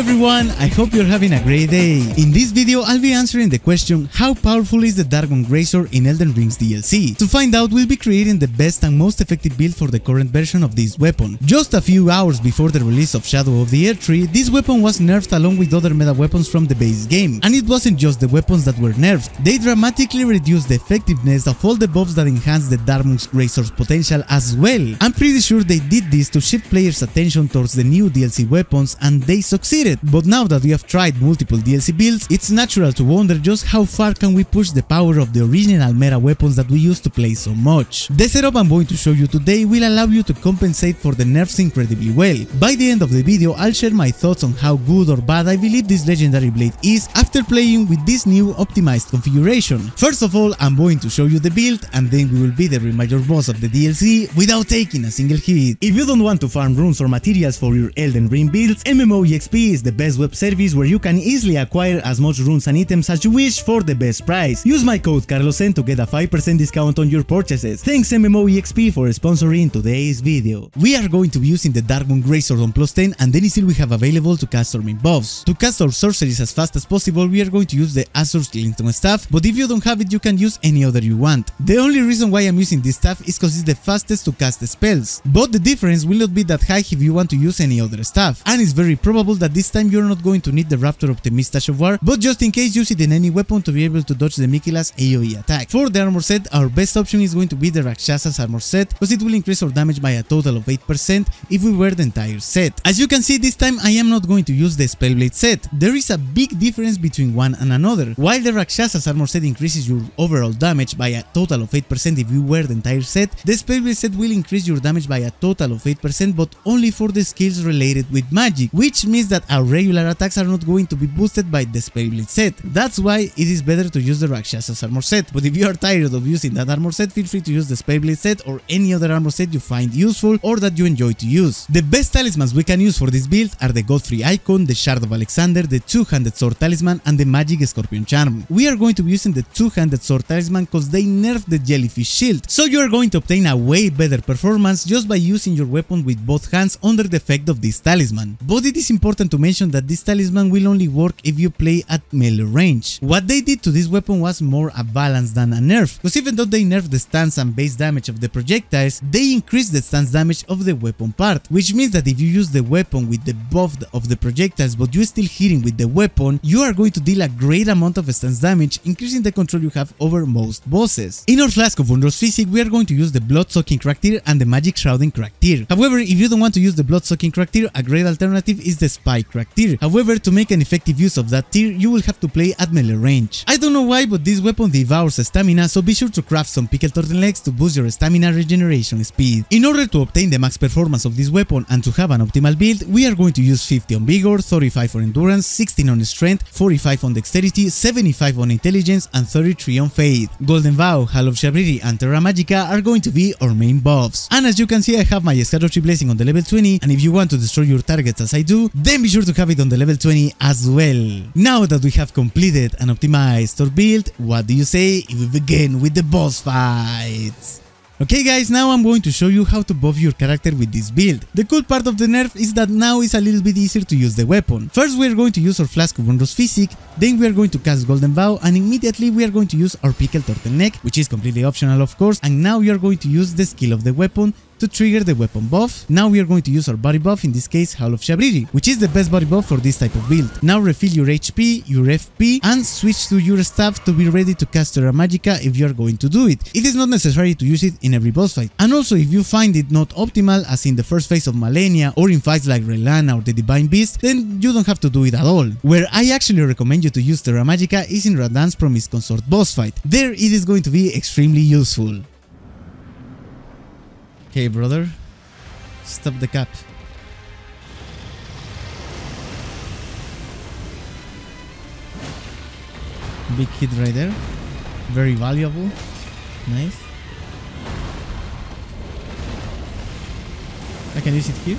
everyone, I hope you're having a great day. In this video I'll be answering the question, how powerful is the Dark Moon Greatsword in Elden Ring's DLC? To find out, we'll be creating the best and most effective build for the current version of this weapon. Just a few hours before the release of Shadow of the Erdtree, this weapon was nerfed along with other meta weapons from the base game, and it wasn't just the weapons that were nerfed. They dramatically reduced the effectiveness of all the buffs that enhance the Dark Moon Greatsword's potential as well. I'm pretty sure they did this to shift players' attention towards the new DLC weapons, and they succeeded. But now that we have tried multiple DLC builds, it's natural to wonder just how far can we push the power of the original meta weapons that we used to play so much. The setup I'm going to show you today will allow you to compensate for the nerfs incredibly well. By the end of the video, I'll share my thoughts on how good or bad I believe this legendary blade is after playing with this new optimized configuration. First of all, I'm going to show you the build, and then we will be the major boss of the DLC without taking a single hit. If you don't want to farm runes or materials for your Elden Ring builds, MMO EXP is the best web service where you can easily acquire as much runes and items as you wish for the best price. Use my code CarlosN to get a 5% discount on your purchases. Thanks MMO EXP for sponsoring today's video. We are going to be using the Dark Moon Greatsword on +10 and the seal we have available to cast our main buffs. To cast our sorceries as fast as possible, we are going to use the Azur's Glintstone staff, but if you don't have it, you can use any other you want. The only reason why I'm using this staff is because it's the fastest to cast the spells, but the difference will not be that high if you want to use any other staff, and it's very probable that this time you're not going to need the Raptor Optimista Shofar, but just in case, use it in any weapon to be able to dodge the Mikila's AoE attack. For the armor set, our best option is going to be the Rakshasa's armor set, because it will increase our damage by a total of 8% if we wear the entire set. As you can see, this time I am not going to use the Spellblade set. There is a big difference between one and another. While the Rakshasa's armor set increases your overall damage by a total of 8% if you wear the entire set, the Spellblade set will increase your damage by a total of 8%, but only for the skills related with magic, which means that our regular attacks are not going to be boosted by the Spellblade set. That's why it is better to use the Rakshasa's armor set, but if you are tired of using that armor set, feel free to use the Spellblade set or any other armor set you find useful or that you enjoy to use. The best talismans we can use for this build are the Godfrey Icon, the Shard of Alexander, the Two-Handed Sword Talisman, and the Magic Scorpion Charm. We are going to be using the Two-Handed Sword Talisman because they nerfed the Jellyfish Shield, so you are going to obtain a way better performance just by using your weapon with both hands under the effect of this talisman. But it is important to mention that this talisman will only work if you play at melee range. What they did to this weapon was more a balance than a nerf, because even though they nerfed the stance and base damage of the projectiles, they increased the stance damage of the weapon part, which means that if you use the weapon with the buff of the projectiles but you're still hitting with the weapon, you are going to deal a great amount of stance damage, increasing the control you have over most bosses. In our Flask of Wondrous Physic, we are going to use the Blood-Sucking Crack Tear and the Magic Shrouding Crack Tear. However, if you don't want to use the Blood-Sucking Crack Tear, a great alternative is the Spike Crack Tear. However, to make an effective use of that tier, you will have to play at melee range. I don't know why, but this weapon devours stamina, so be sure to craft some pickled turtlenecks to boost your stamina regeneration speed. In order to obtain the max performance of this weapon and to have an optimal build, we are going to use 50 on Vigor, 35 on Endurance, 16 on Strength, 45 on Dexterity, 75 on Intelligence, and 33 on Faith. Golden Vow, Howl of Shabriri, and Terra Magica are going to be our main buffs. And as you can see, I have my Scatter Tree blessing on the level 20, and if you want to destroy your targets as I do, then be sure to have it on the level 20 as well. Now that we have completed and optimized our build, what do you say if we begin with the boss fights? Okay guys, now I'm going to show you how to buff your character with this build. The cool part of the nerf is that now it's a little bit easier to use the weapon. First we are going to use our Flask of Wondrous Physic, then we are going to cast Golden Vow, and immediately we are going to use our Pickled Turtleneck, which is completely optional of course, and now we are going to use the skill of the weapon to trigger the weapon buff. Now we are going to use our body buff, in this case Howl of Shabriri, which is the best body buff for this type of build. Now refill your HP, your FP, and switch to your staff to be ready to cast Terra Magica if you are going to do it. It is not necessary to use it in every boss fight, and also if you find it not optimal, as in the first phase of Malenia or in fights like Relana or the Divine Beast, then you don't have to do it at all. Where I actually recommend you to use Terra Magica is in Radahn's Promised Consort boss fight. There it is going to be extremely useful. Okay, brother, stop the cap. Big hit right there. Very valuable. Nice. I can use it here.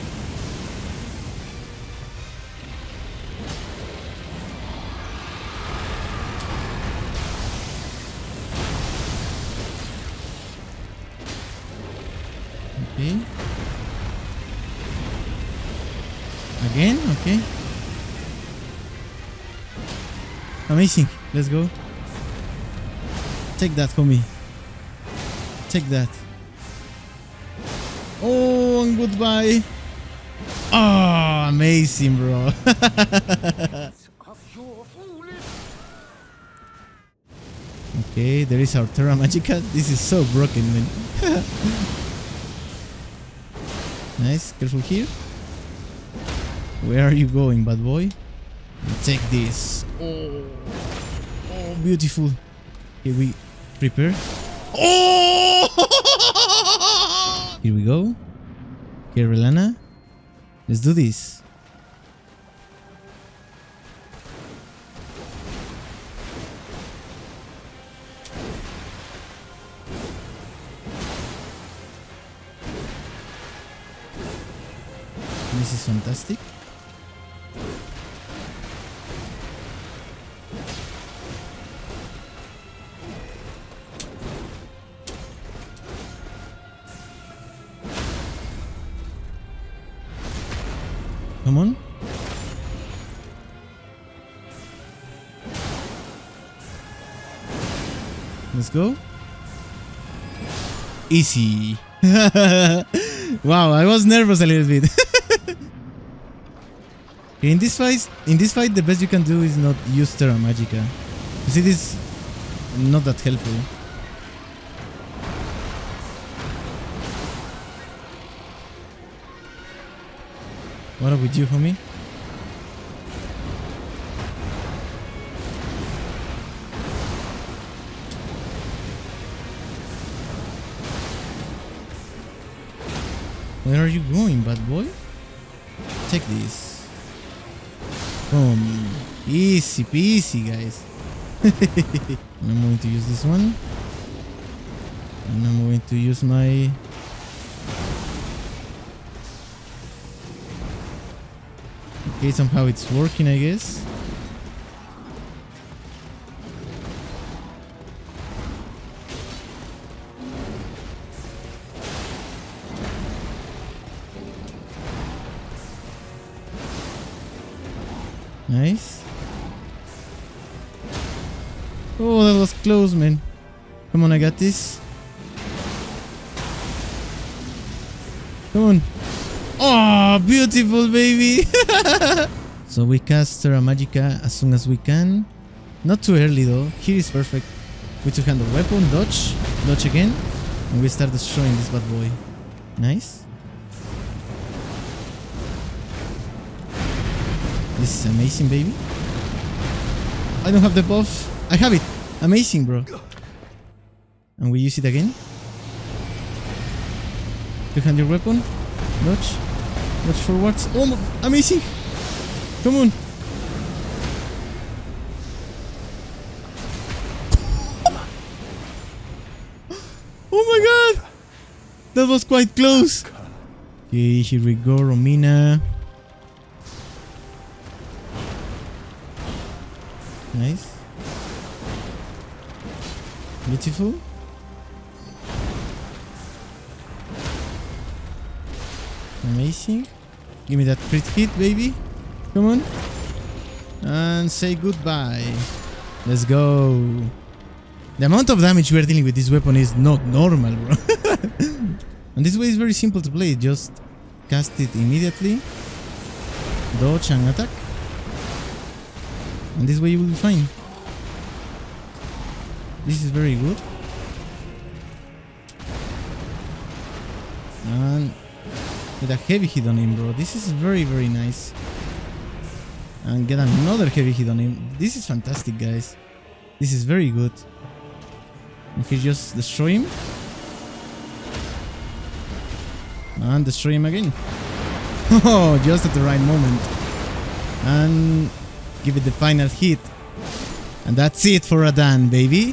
Again, okay. Amazing. Let's go. Take that for me. Take that. Oh, and goodbye. Oh, amazing, bro. Okay, there is our Terra Magica. This is so broken, man. Nice, careful here. Where are you going, bad boy? Take this. Oh, oh, beautiful. Here we prepare. Oh! Here we go. Okay, Relana. Let's do this. This is fantastic. Come on. Let's go. Easy. Wow, I was nervous a little bit. In this fight, the best you can do is not use Terra Magica. You see, this is not that helpful. What up with you, homie? Where are you going, bad boy? Take this. Boom. Easy peasy, guys. I'm going to use this one. And I'm going to use my... Okay, somehow it's working, I guess. Nice. Oh, that was close, man. Come on, I got this. Come on. Oh, beautiful, baby. So we cast Terra Magica as soon as we can. Not too early though. Here is perfect. We two-handed weapon, dodge, dodge again, and we start destroying this bad boy. Nice. This is amazing, baby. I don't have the buff. I have it. Amazing, bro. And we use it again. Two-handed weapon, dodge. Watch forwards. Oh, amazing! Come on! Oh my god! That was quite close! Okay, here we go, Romina. Nice. Beautiful. Amazing. Give me that crit hit, baby. Come on. And say goodbye. Let's go. The amount of damage we're dealing with this weapon is not normal, bro. And this way is very simple to play. Just cast it immediately. Dodge and attack. And this way you will be fine. This is very good. And... with a heavy hit on him, bro. This is very, very nice. And get another heavy hit on him. This is fantastic, guys. This is very good. Okay, just destroy him. And destroy him again. Oh, just at the right moment. And give it the final hit. And that's it for Radahn, baby.